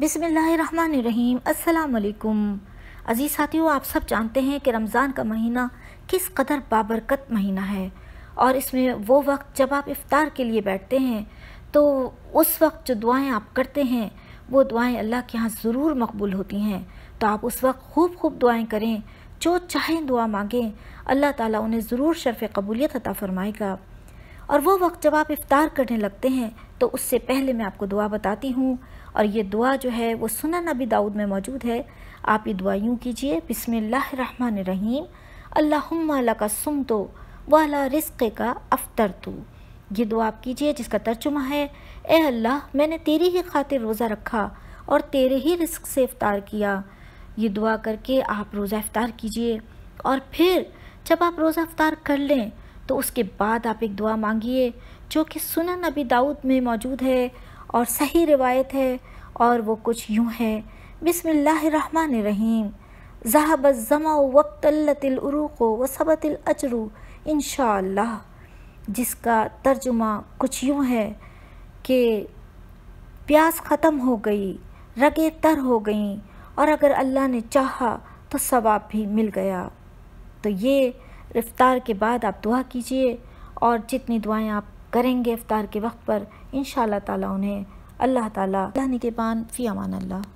बिस्मिल्लाहिर्रहमानिर्रहीम। अस्सलाम अलैकुम। अज़ीज़ साथियों, आप सब जानते हैं कि रमज़ान का महीना किस कदर बाबरकत महीना है, और इसमें वो वक्त जब आप इफ्तार के लिए बैठते हैं तो उस वक्त जो दुआएं आप करते हैं वो दुआएं अल्लाह के यहाँ ज़रूर मकबूल होती हैं। तो आप उस वक्त खूब खूब दुआएं करें, जो चाहें दुआ मांगें, अल्लाह ताला उन्हें ज़रूर शर्फ़ कबूलियत अता फ़रमाएगा। और वो वक्त जब आप इफ्तार करने लगते हैं तो उससे पहले मैं आपको दुआ बताती हूँ, और ये दुआ जो है वो सुनन अबी दाऊद में मौजूद है। आप ये दुआ यूँ कीजिए, बिस्मिल्लाहिर्रहमानिर्रहीम, अल्लाहुम्मा लका सुम्तु व अला रिज़्क़िका अफ़्तरतु। ये दुआ आप कीजिए, जिसका तर्जुमा है, ए अल्लाह, मैंने तेरी ही खातिर रोज़ा रखा और तेरे ही रिस्क से इफ़्तार किया। ये दुआ करके आप रोज़ा इफ़्तार कीजिए, और फिर जब आप रोज़ा इफ़्तार कर लें तो उसके बाद आप एक दुआ मांगिए जो कि सुनन अबी दाऊद में मौजूद है और सही रिवायत है, और वो कुछ यूँ है, बिस्मिल्लाहिर्रहमानिर्रहीम, ज़हबज़्ज़मा वक़्तल्लतिल उरूक़ो वसबतिल अजरू इंशाअल्लाह। जिसका तर्जुमा कुछ यूँ है कि प्यास ख़त्म हो गई, रगे तर हो गईं, और अगर अल्लाह ने चाहा तो सवाब भी मिल गया। तो ये इफ्तार के बाद आप दुआ कीजिए, और जितनी दुआएं आप करेंगे इफ्तार के वक्त पर, इंशाअल्लाह ताला उन्हें अल्लाह ताला के बान फ़ी अमान अल्लाह।